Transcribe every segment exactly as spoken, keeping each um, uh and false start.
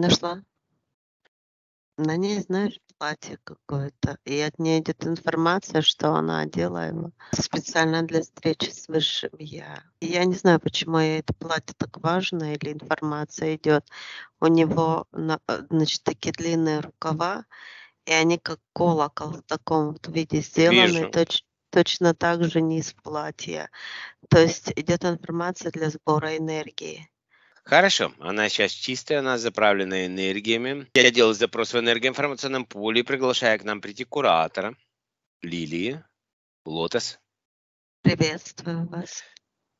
Нашла. На ней, знаешь, платье какое-то. И от нее идет информация, что она одела его специально для встречи с высшим я. И я не знаю, почему ей это платье так важно, или информация идет. У него, значит, такие длинные рукава, и они как колокол в таком вот виде сделаны. Точ, точно так же низ платья. То есть идет информация для сбора энергии. Хорошо, она сейчас чистая, она заправлена энергиями. Я делаю запрос в энергоинформационном поле, приглашая к нам прийти куратора Лилии, Лотос. Приветствую вас.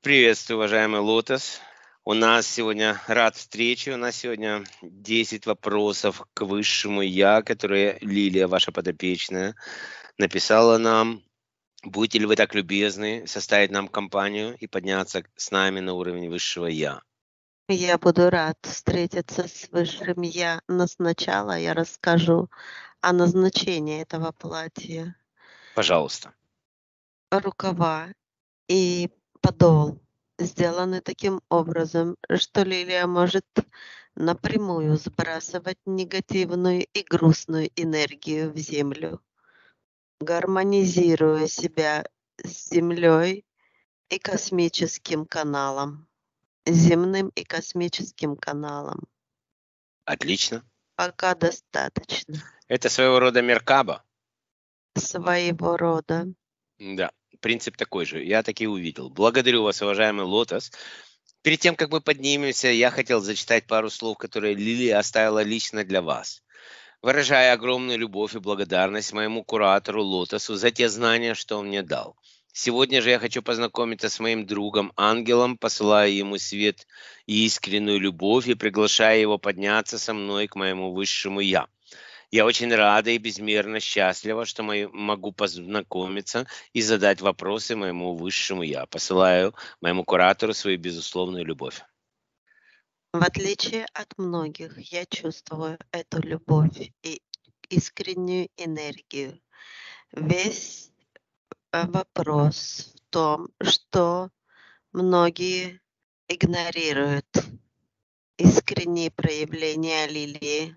Приветствую, уважаемый Лотос. У нас сегодня рад встрече, у нас сегодня десять вопросов к высшему я, которые Лилия, ваша подопечная, написала нам. Будете ли вы так любезны составить нам компанию и подняться с нами на уровень высшего я? Я буду рад встретиться с высшим я, но сначала я расскажу о назначении этого платья. Пожалуйста. Рукава и подол сделаны таким образом, что Лилия может напрямую сбрасывать негативную и грустную энергию в землю, гармонизируя себя с землей и космическим каналом. Земным и космическим каналом. Отлично. Пока достаточно. Это своего рода Меркаба? Своего рода. Да, принцип такой же. Я так и увидел. Благодарю вас, уважаемый Лотос. Перед тем, как мы поднимемся, я хотел зачитать пару слов, которые Лилия оставила лично для вас. Выражая огромную любовь и благодарность моему куратору Лотосу за те знания, что он мне дал. Сегодня же я хочу познакомиться с моим другом Ангелом, посылая ему свет и искреннюю любовь и приглашая его подняться со мной к моему высшему я. Я очень рада и безмерно счастлива, что могу познакомиться и задать вопросы моему высшему я. Посылаю моему куратору свою безусловную любовь. В отличие от многих, я чувствую эту любовь и искреннюю энергию. Весь вопрос в том, что многие игнорируют искренние проявления Лилии.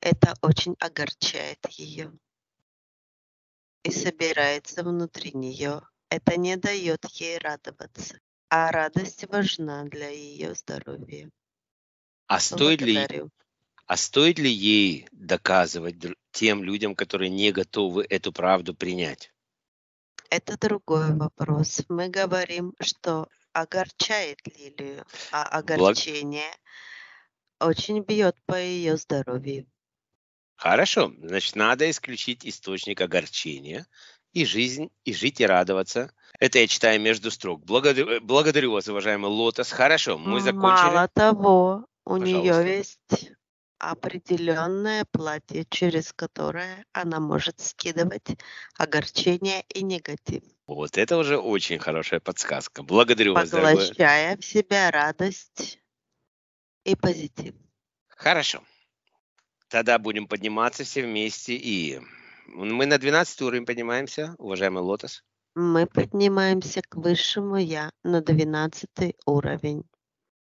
Это очень огорчает ее и собирается внутри нее. Это не дает ей радоваться, а радость важна для ее здоровья. А стоит ли, а стоит ли ей доказывать тем людям, которые не готовы эту правду принять? Это другой вопрос. Мы говорим, что огорчает Лилию, а огорчение Благ... очень бьет по ее здоровью. Хорошо. Значит, надо исключить источник огорчения и жизнь, и жить, и радоваться. Это я читаю между строк. Благодарю, благодарю вас, уважаемый Лотос. Хорошо, мы закончили. Мало того, у Пожалуйста. нее есть определенное платье, через которое она может скидывать огорчение и негатив. Вот это уже очень хорошая подсказка. Благодарю вас, дорогой. Поглощая в себя радость и позитив. Хорошо. Тогда будем подниматься все вместе. И мы на двенадцатый уровень поднимаемся, уважаемый Лотос. Мы поднимаемся к высшему я на двенадцатый уровень.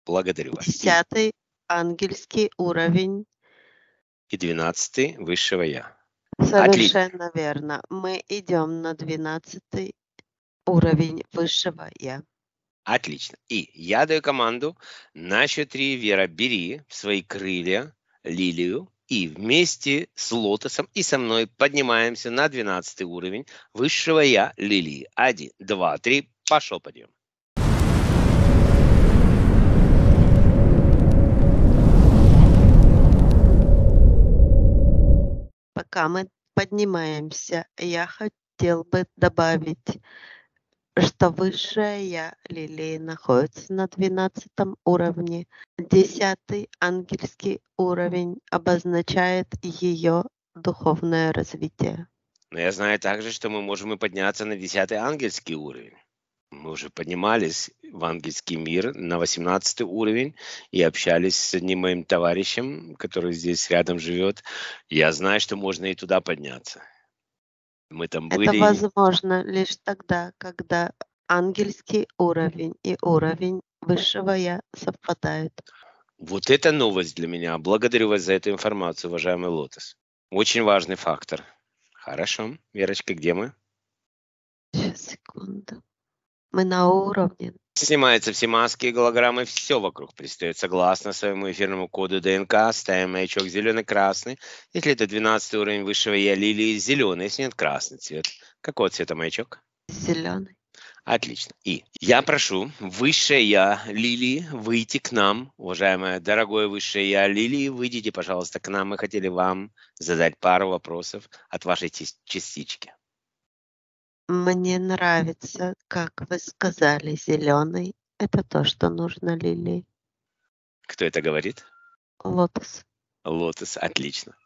Благодарю вас. десятый ангельский уровень. И двенадцатый высшего я. Совершенно Отлично. верно. Мы идем на двенадцатый уровень высшего я. Отлично. И я даю команду на счет три. Вера, бери в свои крылья Лилию и вместе с Лотосом и со мной поднимаемся на двенадцатый уровень высшего я Лилии. Один, два, три. Пошел подъем. Пока мы поднимаемся, я хотел бы добавить, что высшая я Лилии находится на двенадцатом уровне. десятый ангельский уровень обозначает ее духовное развитие. Но я знаю также, что мы можем и подняться на десятый ангельский уровень. Мы уже поднимались в ангельский мир на восемнадцатый уровень и общались с одним моим товарищем, который здесь рядом живет. Я знаю, что можно и туда подняться. Мы там были. Это возможно лишь тогда, когда ангельский уровень и уровень высшего я совпадают. Вот это новость для меня. Благодарю вас за эту информацию, уважаемый Лотос. Очень важный фактор. Хорошо. Верочка, где мы? Сейчас, секунду. Мы на уровне. Снимаются все маски и голограммы, все вокруг предстает согласно своему эфирному коду ДНК. Ставим маячок зеленый-красный. Если это двенадцатый уровень высшего я Лилии, зеленый, если нет, красный цвет. Какого цвета маячок? Зеленый. Отлично. И я прошу высшее я Лилии выйти к нам. Уважаемая, дорогое высшее я Лилии, выйдите, пожалуйста, к нам. Мы хотели вам задать пару вопросов от вашей частички. Мне нравится, как вы сказали, зеленый. Это то, что нужно Лилии. Кто это говорит? Лотос. Лотос, отлично.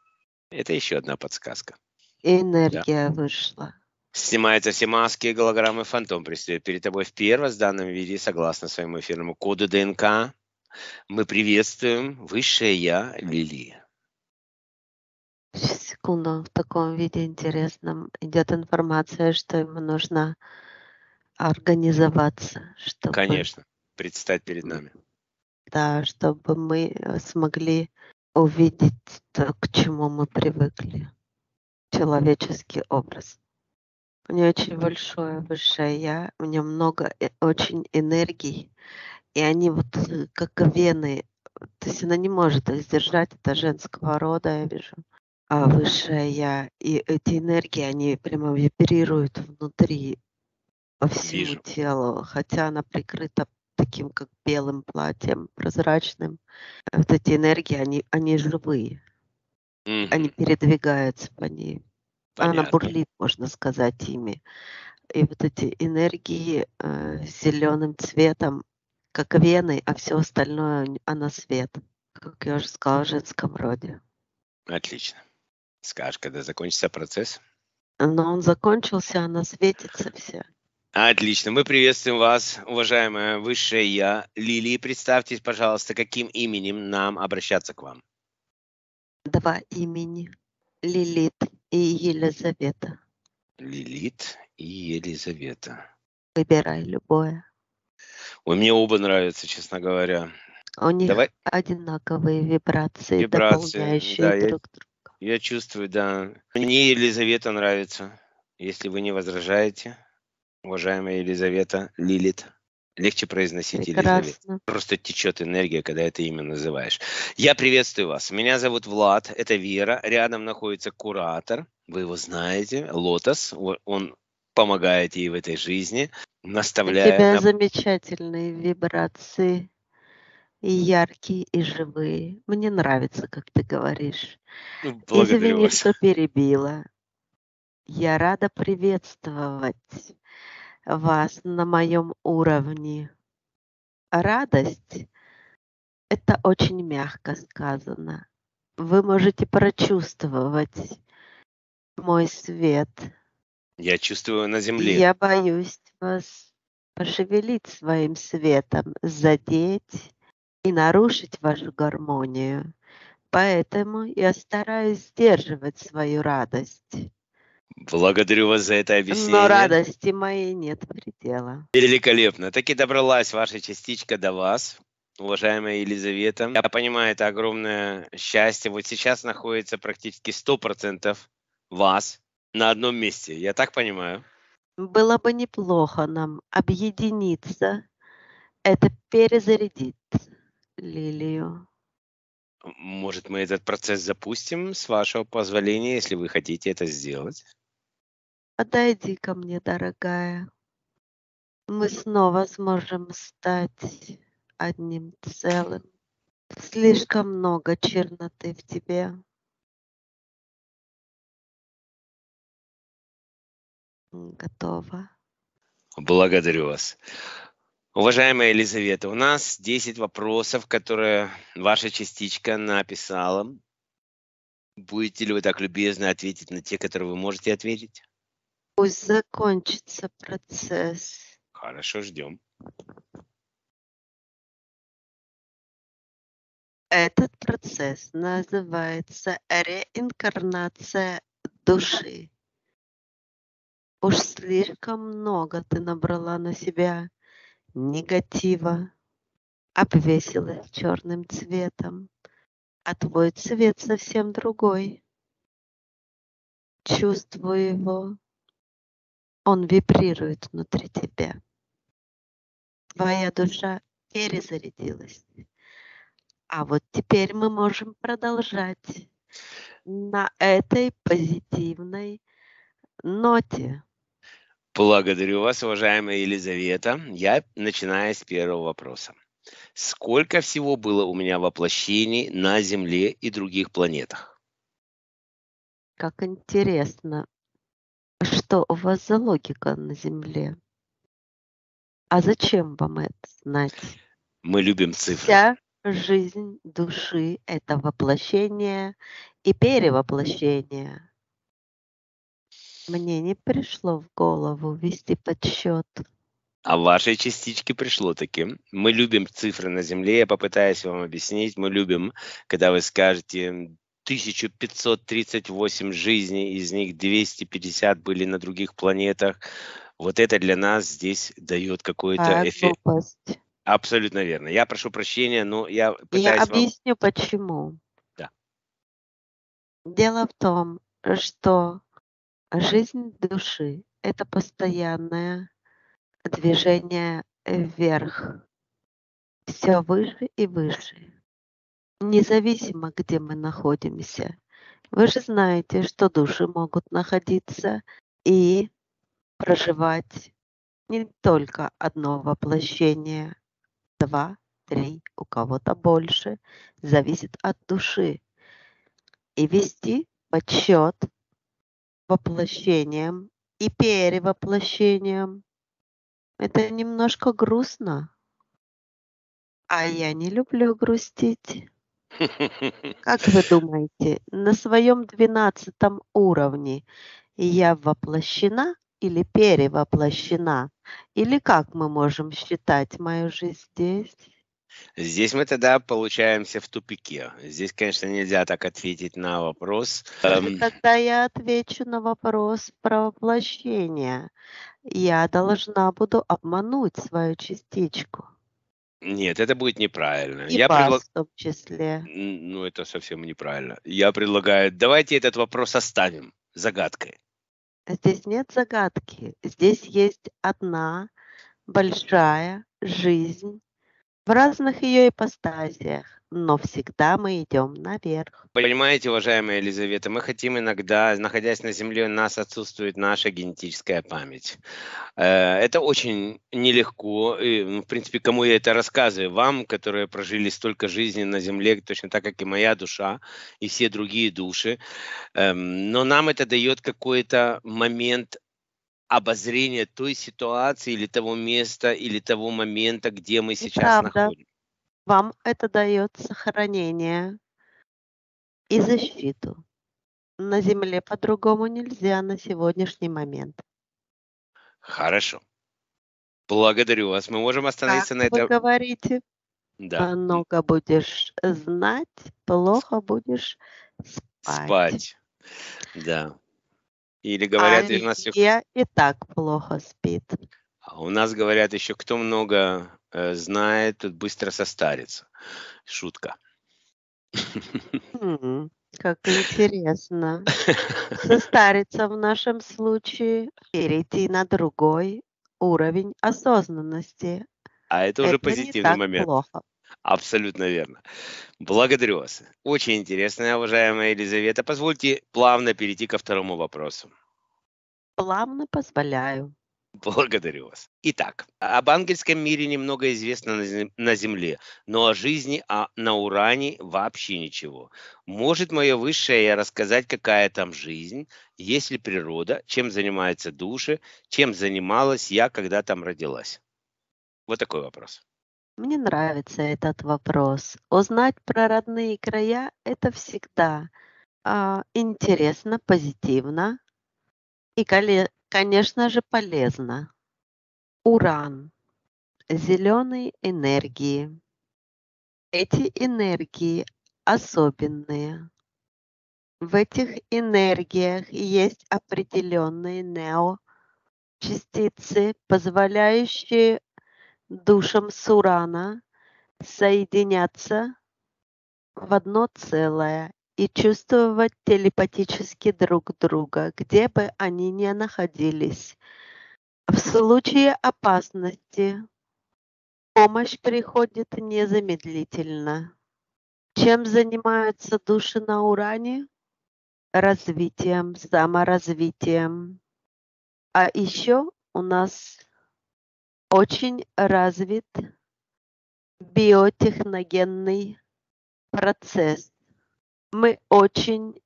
Это еще одна подсказка. И энергия да. вышла. Снимаются все маски и голограммы. Фантом предстает перед тобой в первозданном виде, согласно своему эфирному коду ДНК. Мы приветствуем высшее я Лилии. Сейчас, секунду. В таком виде интересном идет информация, что ему нужно организоваться. Чтобы... Конечно. Предстать перед нами. Да, чтобы мы смогли увидеть то, к чему мы привыкли. Человеческий образ. У меня очень большое высшее я, у меня много очень энергии, и они вот как вены, то есть она не может их сдержать, это женского рода, я вижу, а высшее я, и эти энергии, они прямо вибрируют внутри, по всему вижу. Телу, хотя она прикрыта таким как белым платьем, прозрачным, вот эти энергии, они, они живые, mm-hmm. они передвигаются по ней. Понятно. Она бурлит, можно сказать, ими. И вот эти энергии э, зеленым цветом, как вены, а все остальное, она свет. Как я уже сказала, в женском роде. Отлично. Скажешь, когда закончится процесс? Но он закончился, она светится вся. Отлично. Мы приветствуем вас, уважаемая высшая я, Лилии. Представьтесь, пожалуйста, каким именем нам обращаться к вам? Два имени. Лилит. И Елизавета. Лилит и Елизавета. Выбирай любое. Ой, мне оба нравятся, честно говоря. У них Давай... одинаковые вибрации, вибрации дополняющие да, друг я, друга. Я чувствую, да. Мне Елизавета нравится. Если вы не возражаете, уважаемая Елизавета, Лилит. Легче произносить Елизавета. Просто течет энергия, когда это имя называешь. Я приветствую вас. Меня зовут Влад, это Вера. Рядом находится куратор. Вы его знаете, Лотос. Он помогает ей в этой жизни, наставляет. У тебя на... замечательные вибрации, и яркие, и живые. Мне нравится, как ты говоришь. Благодарю Извини, вас. Что перебила. Я рада приветствовать вас на моем уровне. Радость — это очень мягко сказано. Вы можете прочувствовать мой свет. Я чувствую на земле. Я боюсь вас пошевелить своим светом, задеть и нарушить вашу гармонию. Поэтому я стараюсь сдерживать свою радость. Благодарю вас за это объяснение. Но радости моей нет предела. Великолепно. Так и добралась ваша частичка до вас, уважаемая Елизавета. Я понимаю, это огромное счастье. Вот сейчас находится практически сто процентов вас на одном месте. Я так понимаю? Было бы неплохо нам объединиться. Это перезарядит Лилию. Может, мы этот процесс запустим, с вашего позволения, если вы хотите это сделать? Подойди ко мне, дорогая. Мы снова сможем стать одним целым. Слишком много черноты в тебе. Готова. Благодарю вас. Уважаемая Елизавета, у нас десять вопросов, которые ваша частичка написала. Будете ли вы так любезны ответить на те, которые вы можете ответить? Пусть закончится процесс. Хорошо, ждем. Этот процесс называется реинкарнация души. Уж слишком много ты набрала на себя негатива, обвесилась черным цветом, а твой цвет совсем другой. Чувствую его, он вибрирует внутри тебя. Твоя душа перезарядилась. А вот теперь мы можем продолжать на этой позитивной ноте. Благодарю вас, уважаемая Елизавета. Я начинаю с первого вопроса. Сколько всего было у меня воплощений на Земле и других планетах? Как интересно, что у вас за логика на Земле? А зачем вам это знать? Мы любим цифры. Вся жизнь души – это воплощение и перевоплощение. Мне не пришло в голову вести подсчет. А вашей частичке пришло таки. Мы любим цифры на Земле. Я попытаюсь вам объяснить. Мы любим, когда вы скажете тысяча пятьсот тридцать восемь жизней, из них двести пятьдесят были на других планетах. Вот это для нас здесь дает какой-то а, эффект. Глупость. Абсолютно верно. Я прошу прощения, но я пытаюсь Я объясню, вам... почему. Да. Дело в том, что жизнь души – это постоянное движение вверх. Все выше и выше. Независимо, где мы находимся. Вы же знаете, что души могут находиться и проживать не только одно воплощение, два, три, у кого-то больше, зависит от души. И вести подсчет воплощением и перевоплощением. Это немножко грустно. А я не люблю грустить. Как вы думаете, на своем двенадцатом уровне я воплощена или перевоплощена? Или как мы можем считать мою жизнь здесь? Здесь мы тогда получаемся в тупике. Здесь, конечно, нельзя так ответить на вопрос. Тогда я отвечу на вопрос про воплощение. Я должна буду обмануть свою частичку. Нет, это будет неправильно. И я вас предлаг... в том числе. Ну, это совсем неправильно. Я предлагаю, давайте этот вопрос оставим загадкой. Здесь нет загадки. Здесь есть одна большая жизнь в разных ее ипостасиях, но всегда мы идем наверх. Понимаете, уважаемая Елизавета, мы хотим иногда, находясь на Земле, у нас отсутствует наша генетическая память. Это очень нелегко. И, в принципе, кому я это рассказываю? Вам, которые прожили столько жизни на Земле, точно так, как и моя душа, и все другие души. Но нам это дает какой-то момент обозрение той ситуации или того места, или того момента, где мы сейчас находимся. Вам это дает сохранение и защиту. На Земле по-другому нельзя на сегодняшний момент. Хорошо. Благодарю вас. Мы можем остановиться как на этом. Вы говорите, да. Много будешь знать, плохо будешь спать. Спать, да. Или говорят, а у нас все... и так плохо спит. У нас говорят еще, кто много э, знает, тот быстро состарится. Шутка. Mm, как интересно. Состариться в нашем случае, перейти на другой уровень осознанности. А это уже это позитивный не так момент. Плохо. Абсолютно верно. Благодарю вас. Очень интересная, уважаемая Елизавета. Позвольте плавно перейти ко второму вопросу. Плавно позволяю. Благодарю вас. Итак, об ангельском мире немного известно на Земле, но о жизни а на Уране вообще ничего. Может мое высшее рассказать, какая там жизнь, есть ли природа, чем занимаются души, чем занималась я, когда там родилась? Вот такой вопрос. Мне нравится этот вопрос. Узнать про родные края – это всегда э, интересно, позитивно и, конечно же, полезно. Уран – зеленые энергии. Эти энергии особенные. В этих энергиях есть определенные неочастицы, позволяющие душам с Урана соединяться в одно целое и чувствовать телепатически друг друга, где бы они ни находились. В случае опасности помощь приходит незамедлительно. Чем занимаются души на Уране? Развитием, саморазвитием. А еще у нас очень развит биотехногенный процесс. Мы очень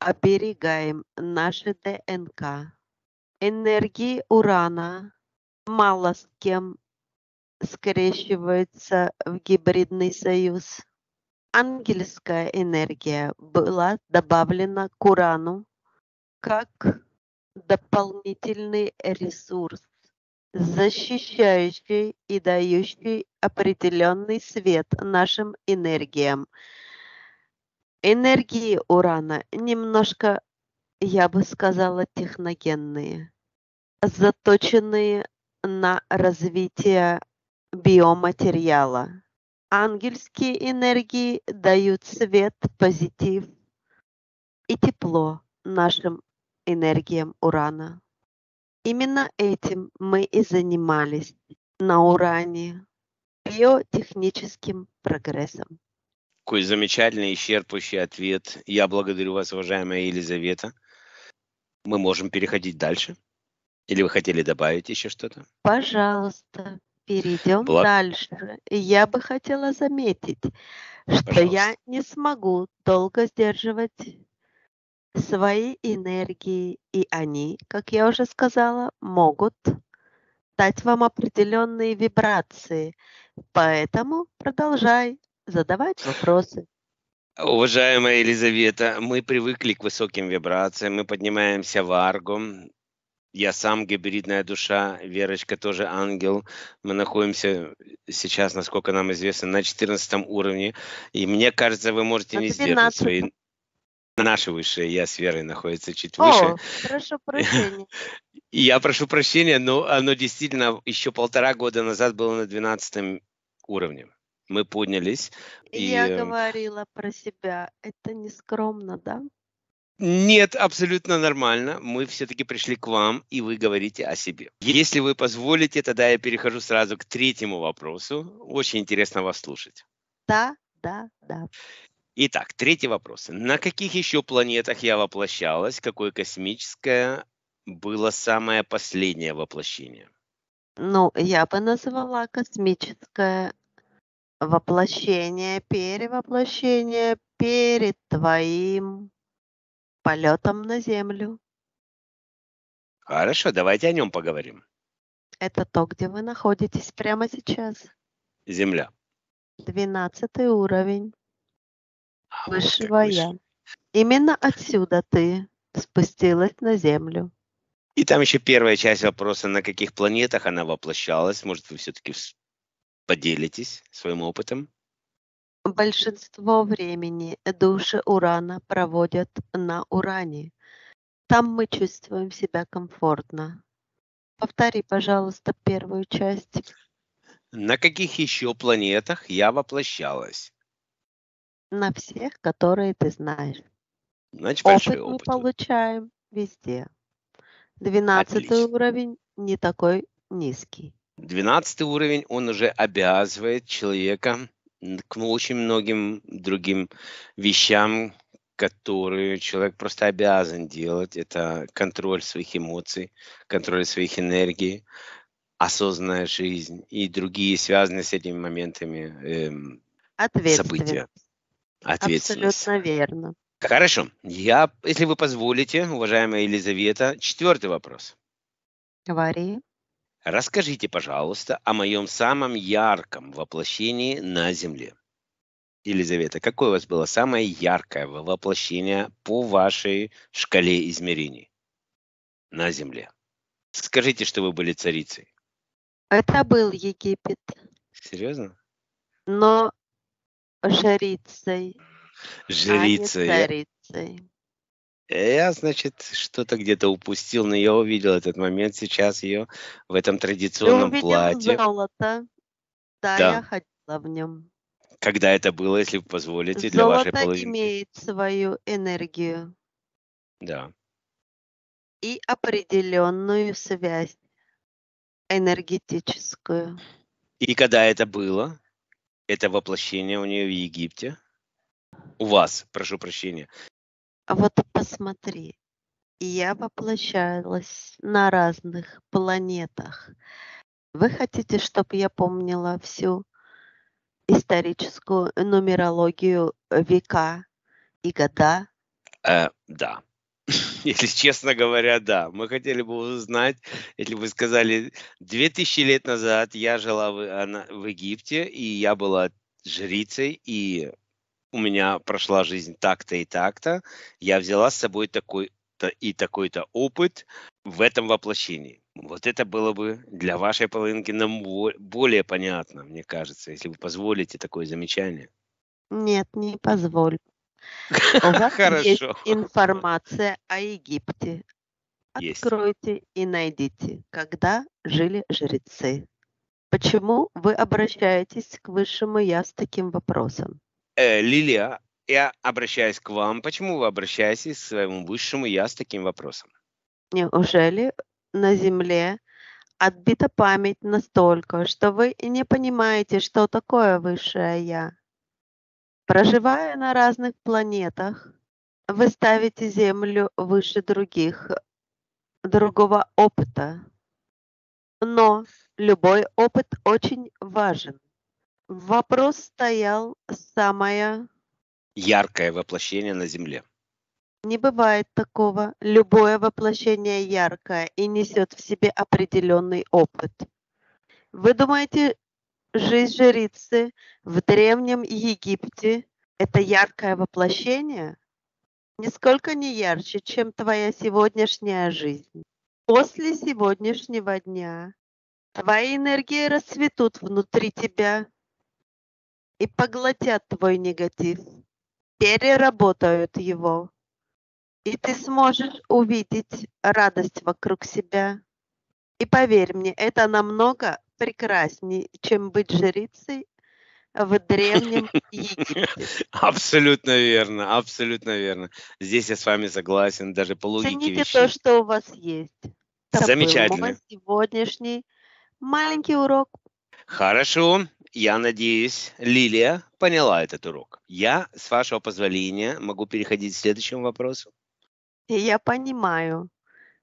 оберегаем наши ДНК. Энергии урана мало с кем скрещиваются в гибридный союз. Ангельская энергия была добавлена к урану как дополнительный ресурс, защищающий и дающий определенный свет нашим энергиям. Энергии урана немножко, я бы сказала, техногенные, заточенные на развитие биоматериала. Ангельские энергии дают свет, позитив и тепло нашим энергиям урана. Именно этим мы и занимались на Уране, биотехническим прогрессом. Какой замечательный и исчерпывающий ответ. Я благодарю вас, уважаемая Елизавета. Мы можем переходить дальше. Или вы хотели добавить еще что-то? Пожалуйста. Перейдем Влад. Дальше. Я бы хотела заметить, что Пожалуйста. Я не смогу долго сдерживать свои энергии, и они, как я уже сказала, могут дать вам определенные вибрации. Поэтому продолжай задавать вопросы. Уважаемая Елизавета, мы привыкли к высоким вибрациям, мы поднимаемся в Аргу. Я сам гибридная душа, Верочка тоже ангел. Мы находимся сейчас, насколько нам известно, на четырнадцатом уровне. И мне кажется, вы можете не сдерживать свои... Наши высшие, я с Верой, находится чуть О, выше. Прошу прощения. Я прошу прощения, но оно действительно еще полтора года назад было на двенадцатом уровне. Мы поднялись. Я и... говорила про себя. Это не скромно, да? Нет, абсолютно нормально. Мы все-таки пришли к вам, и вы говорите о себе. Если вы позволите, тогда я перехожу сразу к третьему вопросу. Очень интересно вас слушать. Да, да, да. Итак, третий вопрос. На каких еще планетах я воплощалась? Какое космическое было самое последнее воплощение? Ну, я бы назвала космическое воплощение, перевоплощение перед твоим... полетом на Землю. Хорошо, давайте о нем поговорим. Это то, где вы находитесь прямо сейчас. Земля. Двенадцатый уровень. А, высшего Я. Именно отсюда ты спустилась на Землю. И там еще первая часть вопроса, на каких планетах она воплощалась. Может, вы все-таки поделитесь своим опытом? Большинство времени души Урана проводят на Уране. Там мы чувствуем себя комфортно. Повтори, пожалуйста, первую часть. На каких еще планетах я воплощалась? На всех, которые ты знаешь. Значит, опыт мы опыт. Получаем везде. Двенадцатый уровень не такой низкий. Двенадцатый уровень, он уже обязывает человека... к очень многим другим вещам, которые человек просто обязан делать. Это контроль своих эмоций, контроль своих энергий, осознанная жизнь и другие связанные с этими моментами э, события. Ответственность. Абсолютно верно. Хорошо. Я, если вы позволите, уважаемая Елизавета, четвертый вопрос. Говори. Расскажите, пожалуйста, о моем самом ярком воплощении на Земле. Елизавета, какое у вас было самое яркое воплощение по вашей шкале измерений на Земле? Скажите, что вы были царицей. Это был Египет. Серьезно? Но жрицей. Жрицей. А не царицей. Я, значит, что-то где-то упустил, но я увидел этот момент сейчас ее в этом традиционном платье. Ты увидел золото. Да, да, я ходила в нем. Когда это было, если вы позволите, для золото вашей половинки? Имеет свою энергию. Да. И определенную связь энергетическую. И когда это было? Это воплощение у нее в Египте? У вас, прошу прощения. А вот посмотри, я воплощалась на разных планетах. Вы хотите, чтобы я помнила всю историческую нумерологию века и года? Э, да. Если честно говоря, да. Мы хотели бы узнать, если вы сказали, две тысячи лет назад я жила в, в Египте, и я была жрицей, и у меня прошла жизнь так-то и так-то. Я взяла с собой такой-то и такой-то опыт в этом воплощении. Вот это было бы для вашей половинки нам более понятно, мне кажется, если вы позволите такое замечание. Нет, не позволю. У вас есть информация о Египте. Откройте есть. И найдите, когда жили жрецы. Почему вы обращаетесь к высшему я с таким вопросом? Э, Лилия, я обращаюсь к вам. Почему вы обращаетесь к своему высшему я с таким вопросом? Неужели на Земле отбита память настолько, что вы не понимаете, что такое высшее я? Проживая на разных планетах, вы ставите Землю выше других, другого опыта. Но любой опыт очень важен. Вопрос стоял самое... Яркое воплощение на Земле. Не бывает такого. Любое воплощение яркое и несет в себе определенный опыт. Вы думаете... Жизнь жрицы в Древнем Египте – это яркое воплощение, нисколько не ярче, чем твоя сегодняшняя жизнь. После сегодняшнего дня твои энергии расцветут внутри тебя и поглотят твой негатив, переработают его, и ты сможешь увидеть радость вокруг себя. И поверь мне, это намного прекрасней, чем быть жрицей в Древнем Египте. Абсолютно верно, абсолютно верно. Здесь я с вами согласен, даже по логике вещей. Цените то, что у вас есть. Замечательно. Это был сегодняшний маленький урок. Хорошо, я надеюсь, Лилия поняла этот урок. Я, с вашего позволения, могу переходить к следующему вопросу. Я понимаю,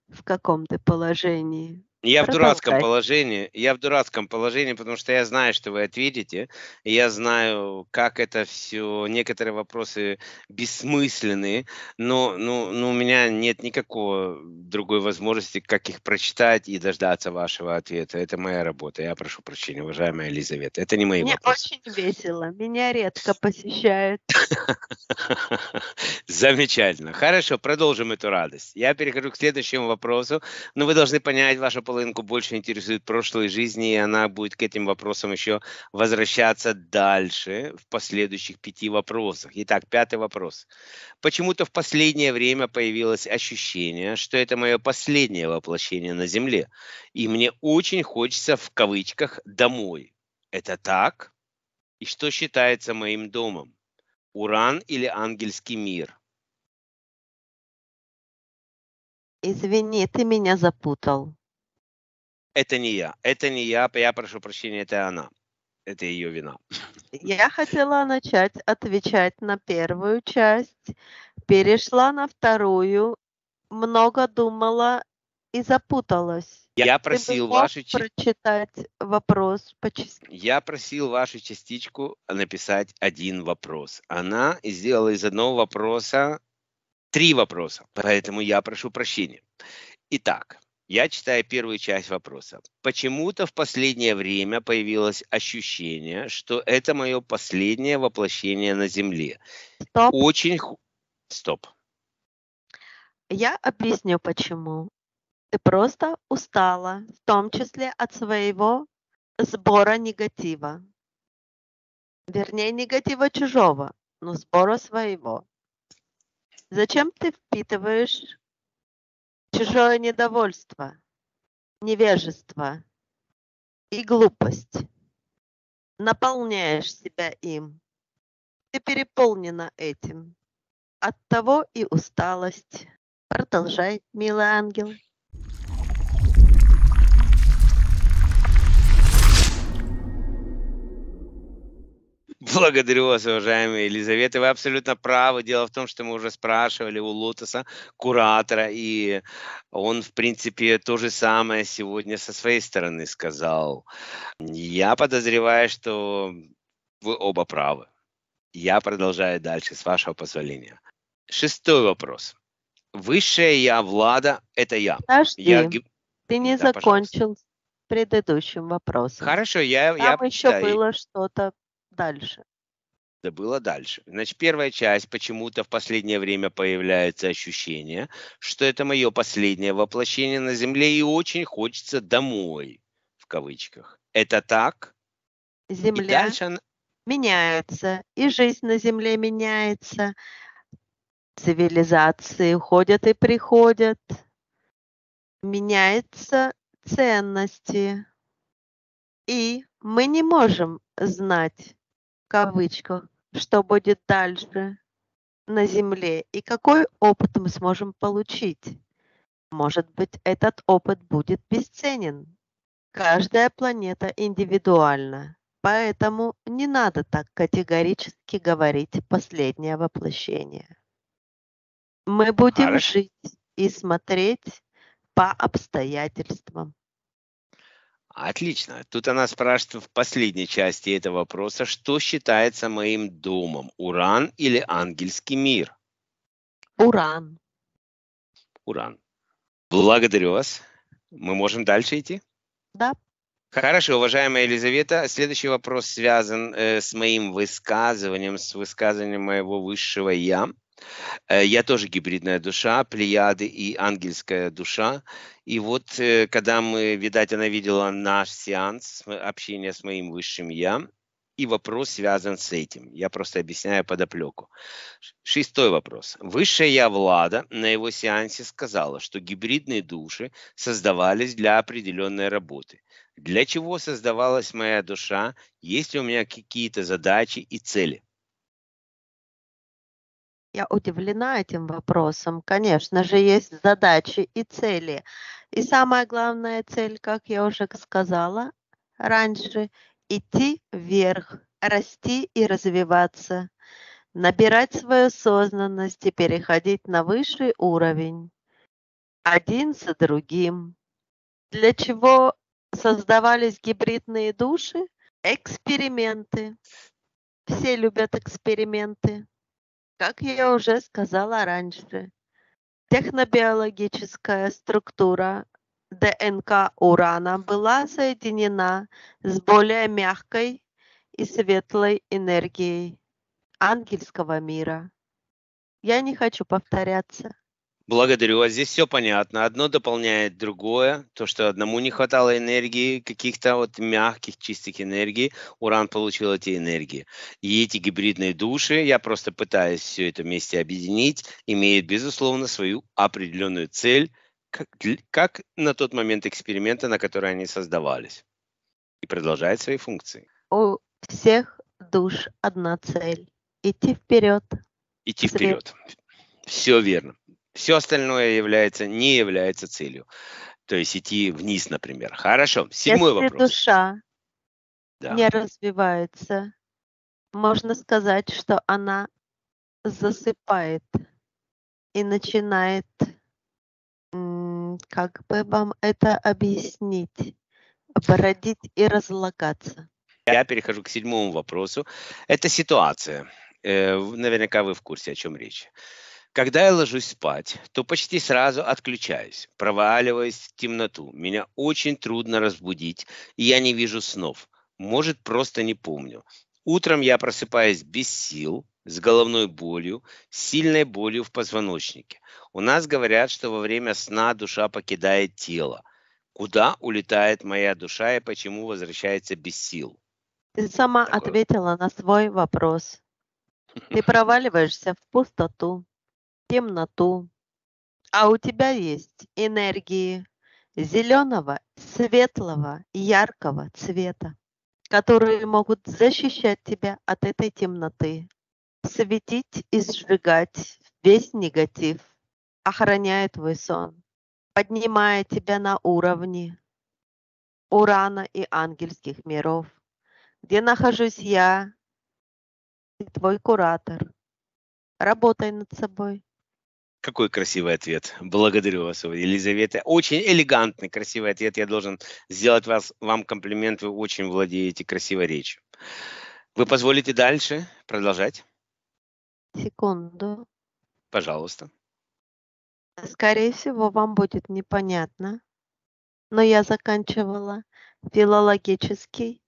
в каком ты положении. Я в дурацком положении, я в дурацком положении, потому что я знаю, что вы ответите, я знаю, как это все, некоторые вопросы бессмысленные, но, но, но у меня нет никакой другой возможности, как их прочитать и дождаться вашего ответа. Это моя работа, я прошу прощения, уважаемая Елизавета, это не мои Мне вопросы. Мне очень весело, меня редко посещают. Замечательно, хорошо, продолжим эту радость. Я перехожу к следующему вопросу, но вы должны понять, ваша половинку больше интересует прошлой жизни, и она будет к этим вопросам еще возвращаться дальше в последующих пяти вопросах. Итак, пятый вопрос. Почему-то в последнее время появилось ощущение, что это мое последнее воплощение на Земле, и мне очень хочется в кавычках «домой». Это так? И что считается моим домом? Уран или ангельский мир? Извини, ты меня запутал. Это не я, это не я, я прошу прощения, это она, это ее вина. Я хотела начать отвечать на первую часть, перешла на вторую, много думала и запуталась. Я просил вашу прочитать вопрос по части... Я просил вашу частичку написать один вопрос. Она сделала из одного вопроса три вопроса, поэтому я прошу прощения. Итак. Я читаю первую часть вопроса. Почему-то в последнее время появилось ощущение, что это мое последнее воплощение на Земле. Стоп. Очень... Стоп. Я объясню, почему. Ты просто устала, в том числе от своего сбора негатива. Вернее, негатива чужого, но сбора своего. Зачем ты впитываешь... чужое недовольство, невежество и глупость. Наполняешь себя им, Ты переполнена этим. Оттого и усталость. Продолжай, милый ангел. Благодарю вас, уважаемая Елизавета. Вы абсолютно правы. Дело в том, что мы уже спрашивали у Лотоса, куратора, и он, в принципе, то же самое сегодня со своей стороны сказал. Я подозреваю, что вы оба правы. Я продолжаю дальше, с вашего позволения. Шестой вопрос. Высшее я Влада – это я. Подожди, я... ты не да, закончил с предыдущим вопросом. Хорошо, я... Там я... еще да, было и... что-то. Дальше. Да, было дальше. Значит, первая часть, почему-то в последнее время появляется ощущение, что это мое последнее воплощение на Земле и очень хочется домой, в кавычках. Это так? Земля и дальше она... меняется, и жизнь на Земле меняется, цивилизации уходят и приходят, меняются ценности. И мы не можем знать, в кавычках, что будет дальше на Земле и какой опыт мы сможем получить. Может быть, этот опыт будет бесценен. Каждая планета индивидуальна, поэтому не надо так категорически говорить «последнее воплощение». Мы будем Хорошо. жить и смотреть по обстоятельствам. Отлично. Тут она спрашивает в последней части этого вопроса, что считается моим домом, Уран или ангельский мир? Уран. Уран. Благодарю вас. Мы можем дальше идти? Да. Хорошо, уважаемая Елизавета. Следующий вопрос связан э, с моим высказыванием, с высказыванием моего высшего «я». Я тоже гибридная душа, Плеяды и ангельская душа. И вот, когда мы, видать, она видела наш сеанс общения с моим высшим я, и вопрос связан с этим. Я просто объясняю подоплеку. Шестой вопрос. Высшее я Влада на его сеансе сказала, что гибридные души создавались для определенной работы. Для чего создавалась моя душа? Есть ли у меня какие-то задачи и цели? Я удивлена этим вопросом. Конечно же, есть задачи и цели. И самая главная цель, как я уже сказала раньше, идти вверх, расти и развиваться, набирать свою осознанность и переходить на высший уровень, один за другим. Для чего создавались гибридные души? Эксперименты. Все любят эксперименты. Как я уже сказала раньше, технобиологическая структура ДНК Урана была соединена с более мягкой и светлой энергией ангельского мира. Я не хочу повторяться. Благодарю вас. Здесь все понятно. Одно дополняет другое. То, что одному не хватало энергии, каких-то вот мягких, чистых энергий, Уран получил эти энергии. И эти гибридные души, я просто пытаюсь все это вместе объединить, имеют, безусловно, свою определенную цель, как, как на тот момент эксперимента, на который они создавались. И продолжают свои функции. У всех душ одна цель. Идти вперед. Идти вперед. Все верно. Все остальное является, не является целью. То есть идти вниз, например. Хорошо. Седьмой Если вопрос. Если душа да. не развивается, можно сказать, что она засыпает и начинает, как бы вам это объяснить, бродить и разлагаться. Я перехожу к седьмому вопросу. Это ситуация. Наверняка вы в курсе, о чем речь. Когда я ложусь спать, то почти сразу отключаюсь, проваливаясь в темноту. Меня очень трудно разбудить, и я не вижу снов. Может, просто не помню. Утром я просыпаюсь без сил, с головной болью, с сильной болью в позвоночнике. У нас говорят, что во время сна душа покидает тело. Куда улетает моя душа и почему возвращается без сил? Ты сама Такое... ответила на свой вопрос. Ты проваливаешься в пустоту. Темноту, а у тебя есть энергии зеленого, светлого, яркого цвета, которые могут защищать тебя от этой темноты, светить и сжигать весь негатив, охраняя твой сон, поднимая тебя на уровни Урана и ангельских миров, где нахожусь я и твой куратор. Работай над собой. Какой красивый ответ. Благодарю вас, Елизавета. Очень элегантный, красивый ответ. Я должен сделать вас, вам комплимент. Вы очень владеете красивой речью. Вы позволите дальше продолжать? Секунду. Пожалуйста. Скорее всего, вам будет непонятно, но я заканчивала филологический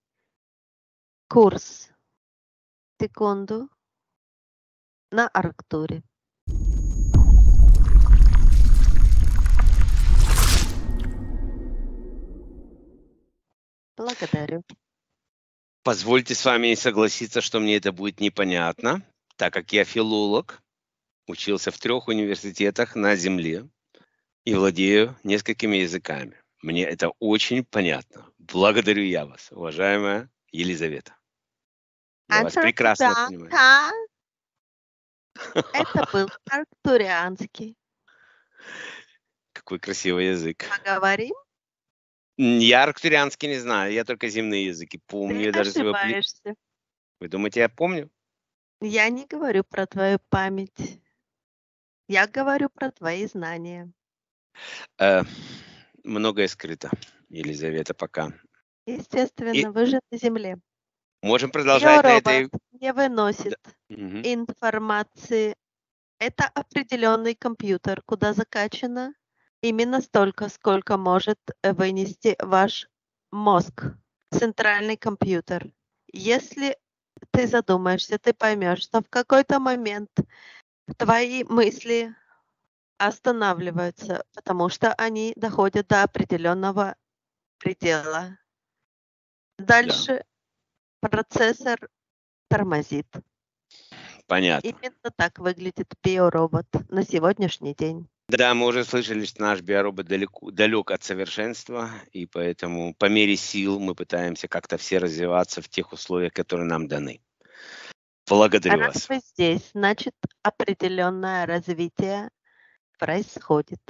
курс. Секунду. На Арктуре. Благодарю. Позвольте с вами согласиться, что мне это будет непонятно, так как я филолог, учился в трех университетах на Земле и владею несколькими языками. Мне это очень понятно. Благодарю я вас, уважаемая Елизавета. Я а вас прекрасно да, понимаю. Да. Это был арктурианский. Какой красивый язык. Поговорим? Я арктурианский не знаю, я только земные языки помню. Ты даже ошибаешься. Свою... Вы думаете, я помню? Я не говорю про твою память. Я говорю про твои знания. Э, многое скрыто, Елизавета, пока. Естественно, И... вы же на Земле. Можем продолжать. Её робот на этой... не выносит да. информации. Это определенный компьютер, куда закачано именно столько, сколько может вынести ваш мозг, центральный компьютер. Если ты задумаешься, ты поймешь, что в какой-то момент твои мысли останавливаются, потому что они доходят до определенного предела. Дальше да. процессор тормозит. Понятно. Именно так выглядит биоробот на сегодняшний день. Да, мы уже слышали, что наш биоробот далеко, далек от совершенства, и поэтому по мере сил мы пытаемся как-то все развиваться в тех условиях, которые нам даны. Благодарю а вас. Раз вы здесь, значит, определенное развитие происходит.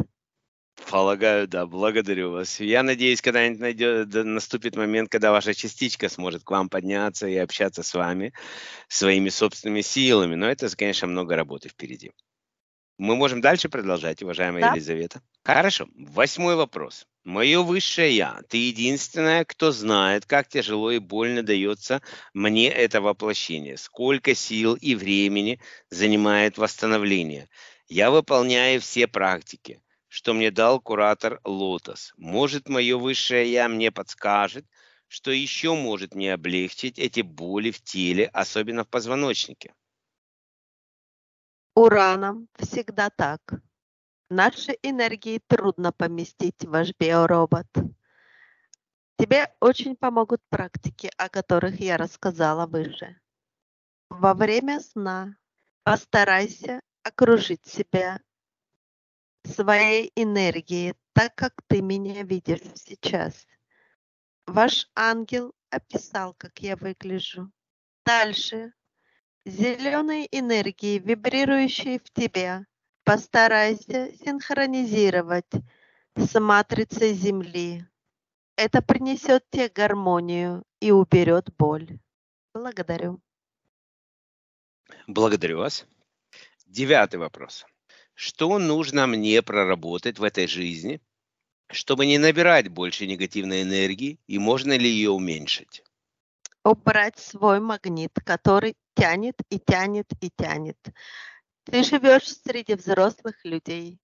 Полагаю, да, благодарю вас. Я надеюсь, когда-нибудь найдет, наступит момент, когда ваша частичка сможет к вам подняться и общаться с вами своими собственными силами, но это, конечно, много работы впереди. Мы можем дальше продолжать, уважаемая да. Елизавета. Хорошо. Восьмой вопрос. Мое высшее я, ты единственная, кто знает, как тяжело и больно дается мне это воплощение, сколько сил и времени занимает восстановление. Я выполняю все практики, что мне дал куратор Лотос. Может, мое высшее я мне подскажет, что еще может мне облегчить эти боли в теле, особенно в позвоночнике? Ураном всегда так. Наши энергии трудно поместить в ваш биоробот. Тебе очень помогут практики, о которых я рассказала выше. Во время сна постарайся окружить себя своей энергией, так как ты меня видишь сейчас. Ваш ангел описал, как я выгляжу. Дальше. Зеленые энергии, вибрирующие в тебе, постарайся синхронизировать с матрицей Земли. Это принесет тебе гармонию и уберет боль. Благодарю. Благодарю вас. Девятый вопрос. Что нужно мне проработать в этой жизни, чтобы не набирать больше негативной энергии, и можно ли ее уменьшить? Убрать свой магнит, который тянет и тянет и тянет. Ты живешь среди взрослых людей.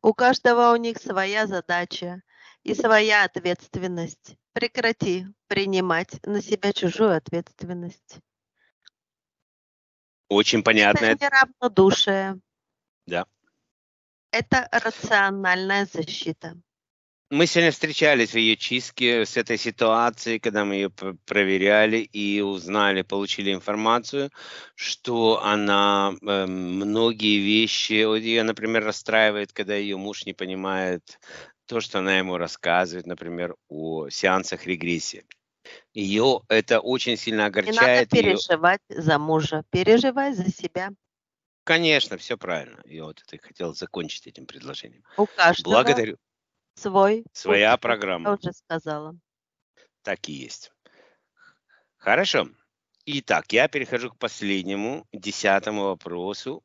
У каждого у них своя задача и своя ответственность. Прекрати принимать на себя чужую ответственность. Очень понятно. Это неравнодушие. Да. Это рациональная защита. Мы сегодня встречались в ее чистке с этой ситуацией, когда мы ее проверяли и узнали, получили информацию, что она э, многие вещи, ее, например, расстраивает, когда ее муж не понимает то, что она ему рассказывает, например, о сеансах регрессии. Ее это очень сильно огорчает. Не надо переживать ее... за мужа, переживай за себя. Конечно, все правильно. Я вот это и хотел закончить этим предложением. У каждого благодарю. Свой. Своя программа. Я уже сказала. Так и есть. Хорошо. Итак, я перехожу к последнему, десятому вопросу.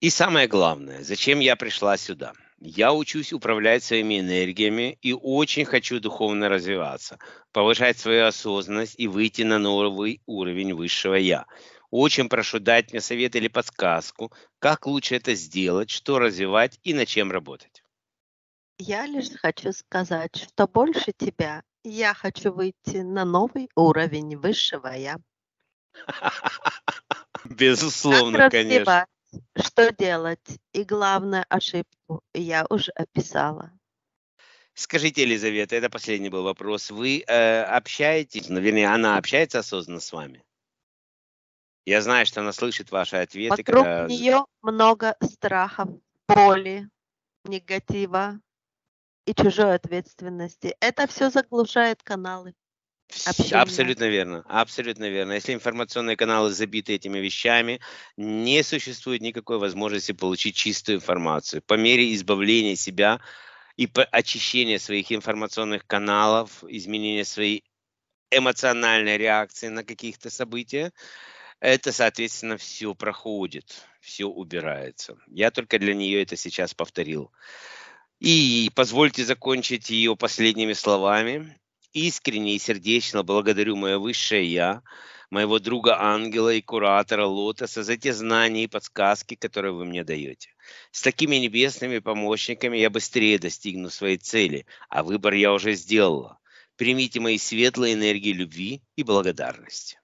И самое главное, зачем я пришла сюда? Я учусь управлять своими энергиями и очень хочу духовно развиваться, повышать свою осознанность и выйти на новый уровень высшего «Я». Очень прошу дать мне совет или подсказку, как лучше это сделать, что развивать и над чем работать. Я лишь хочу сказать, что больше тебя я хочу выйти на новый уровень высшего я. Безусловно, конечно. Что делать? И главную ошибку я уже описала. Скажите, Елизавета, это последний был вопрос. Вы э, общаетесь, ну, вернее, она общается осознанно с вами? Я знаю, что она слышит ваши ответы. Вокруг когда... нее много страхов, боли, негатива и чужой ответственности. Это все заглушает каналы общения. Абсолютно верно. Абсолютно верно. Если информационные каналы забиты этими вещами, не существует никакой возможности получить чистую информацию. По мере избавления себя и очищения своих информационных каналов, изменения своей эмоциональной реакции на каких-то события, это, соответственно, все проходит, все убирается. Я только для нее это сейчас повторил. И позвольте закончить ее последними словами. Искренне и сердечно благодарю мое высшее Я, моего друга-ангела и куратора Лотоса за те знания и подсказки, которые вы мне даете. С такими небесными помощниками я быстрее достигну своей цели, а выбор я уже сделала. Примите мои светлые энергии любви и благодарности.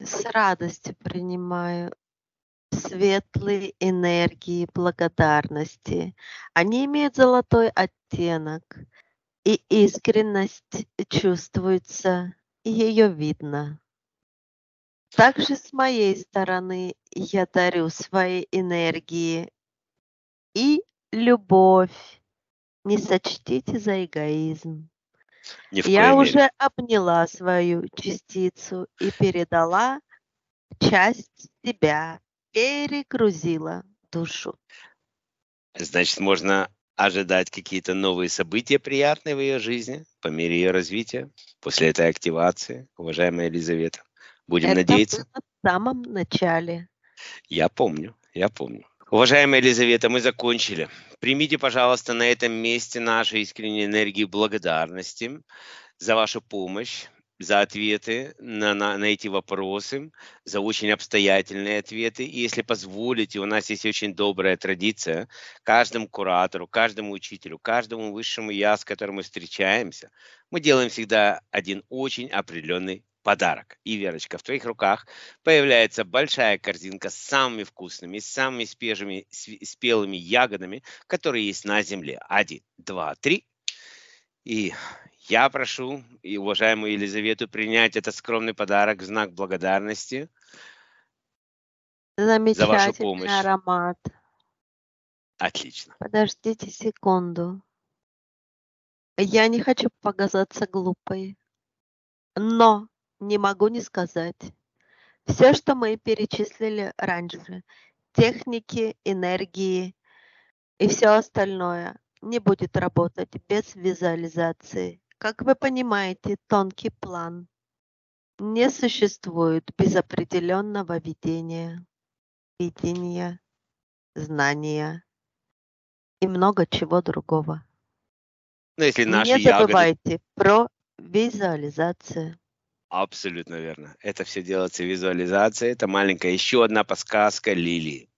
С радостью принимаю светлые энергии благодарности. Они имеют золотой оттенок, и искренность чувствуется, и ее видно. Также с моей стороны я дарю свои энергии и любовь. Не сочтите за эгоизм. Я уже обняла свою частицу и передала часть себя, перегрузила душу. Значит, можно ожидать какие-то новые события приятные в ее жизни по мере ее развития после этой активации, уважаемая Елизавета. Будем это надеяться. Было в самом начале. Я помню, я помню. Уважаемая Елизавета, мы закончили. Примите, пожалуйста, на этом месте наши искренние энергии благодарности за вашу помощь, за ответы на, на, на эти вопросы, за очень обстоятельные ответы. И если позволите, у нас есть очень добрая традиция. Каждому куратору, каждому учителю, каждому высшему я, с которым мы встречаемся, мы делаем всегда один очень определенный подарок. И, Верочка, в твоих руках появляется большая корзинка с самыми вкусными, с самыми спежими, спелыми ягодами, которые есть на земле. Один, два, три. И я прошу и уважаемую Елизавету принять этот скромный подарок в знак благодарности за вашу помощь. Замечательный аромат. Отлично. Подождите секунду. Я не хочу показаться глупой, но не могу не сказать. Все, что мы перечислили раньше, техники, энергии и все остальное, не будет работать без визуализации. Как вы понимаете, тонкий план не существует без определенного видения, видения, знания и много чего другого. Но если наши не забывайте ягоды... про визуализацию. Абсолютно верно. Это все делается визуализация. Это маленькая еще одна подсказка Лилии.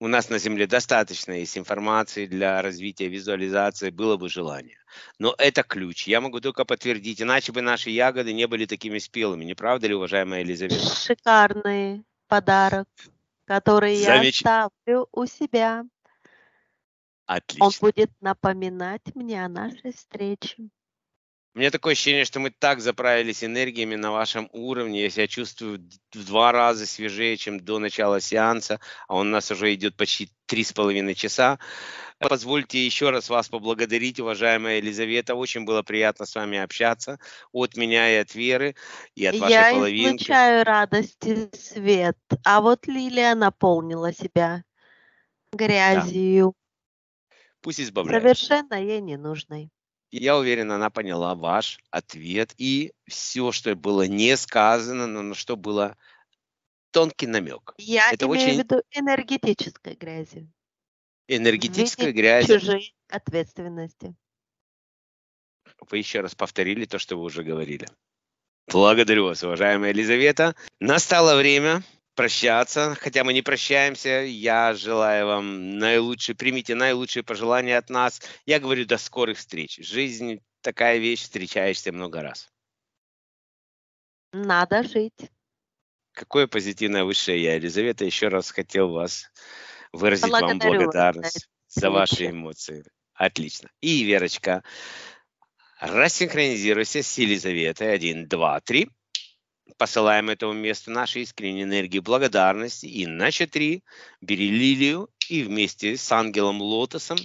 У нас на Земле достаточно есть информации для развития визуализации, было бы желание. Но это ключ. Я могу только подтвердить, иначе бы наши ягоды не были такими спелыми. Не правда ли, уважаемая Елизавета? Шикарный подарок, который Замеч... я оставлю у себя. Отлично. Он будет напоминать мне о нашей встрече. У меня такое ощущение, что мы так заправились энергиями на вашем уровне. Я себя чувствую в два раза свежее, чем до начала сеанса, а он у нас уже идет почти три с половиной часа. Позвольте еще раз вас поблагодарить, уважаемая Елизавета. Очень было приятно с вами общаться от меня и от Веры, и от вашей половинки. Я излучаю радость и свет, а вот Лилия наполнила себя грязью. Да. Пусть избавляется. Совершенно ей ненужной. Я уверен, она поняла ваш ответ и все, что было не сказано, но на что было тонкий намек. Я Это имею очень... в виду энергетической грязи. Энергетической грязи. Чужой ответственности. Вы еще раз повторили то, что вы уже говорили. Благодарю вас, уважаемая Елизавета. Настало время прощаться, хотя мы не прощаемся. Я желаю вам наилучшие, примите наилучшие пожелания от нас. Я говорю, до скорых встреч. Жизнь такая вещь, встречаешься много раз. Надо жить. Какое позитивное высшее я, Елизавета, еще раз хотел вас выразить вам благодарность за ваши эмоции. Отлично. И, Верочка, рассинхронизируйся с Елизаветой. Один, два, три. Посылаем этому месту нашей искренней энергии благодарности. И на счет три бери Лилию и вместе с ангелом Лотосом,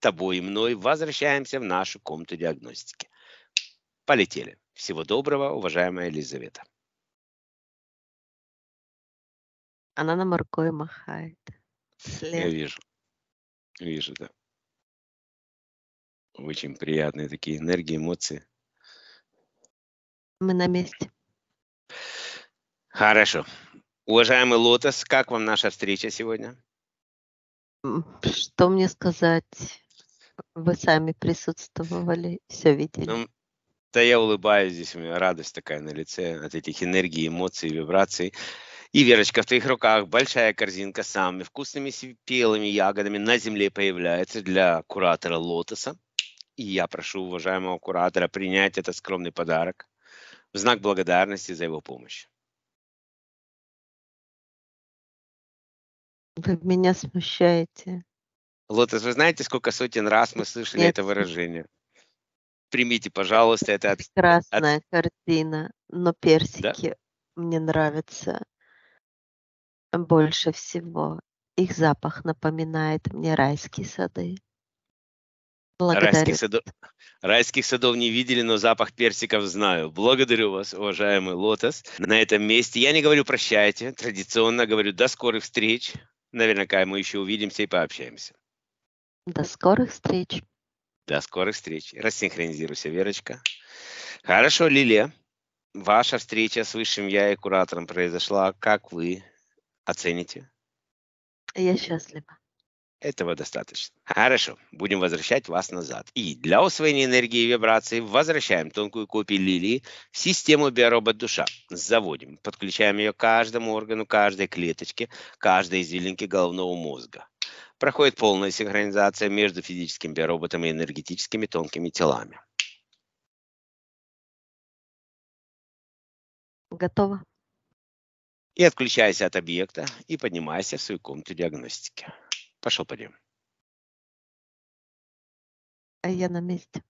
тобой и мной, возвращаемся в нашу комнату диагностики. Полетели. Всего доброго, уважаемая Елизавета. Она нам рукой махает. След. Я вижу. Вижу, да. Очень приятные такие энергии, эмоции. Мы на месте. Хорошо. Уважаемый Лотос, как вам наша встреча сегодня? Что мне сказать? Вы сами присутствовали, все видели. Ну, да, я улыбаюсь, здесь у меня радость такая на лице от этих энергий, эмоций, вибраций. И, Верочка, в твоих руках большая корзинка с самыми вкусными спелыми ягодами на земле появляется для куратора Лотоса. И я прошу уважаемого куратора принять этот скромный подарок в знак благодарности за его помощь. Вы меня смущаете. Лотос, вы знаете, сколько сотен раз мы слышали Нет. это выражение? Примите, пожалуйста, это... От... Прекрасная от... картина, но персики да? мне нравятся больше всего. Их запах напоминает мне райские сады. Райских садов, райских садов не видели, но запах персиков знаю. Благодарю вас, уважаемый Лотос. На этом месте я не говорю прощайте, традиционно говорю до скорых встреч. Наверняка мы еще увидимся и пообщаемся. До скорых встреч. До скорых встреч. Рассинхронизируйся, Верочка. Хорошо, Лилия, ваша встреча с высшим я и куратором произошла. Как вы оцените? Я счастлива. Этого достаточно. Хорошо, будем возвращать вас назад. И для усвоения энергии и вибрации возвращаем тонкую копию Лилии в систему биоробот-душа. Заводим, подключаем ее к каждому органу, каждой клеточке, каждой извилинке головного мозга. Проходит полная синхронизация между физическим биороботом и энергетическими тонкими телами. Готово. И отключайся от объекта и поднимайся в свою комнату диагностики. Пошел, пойдем. А я на месте.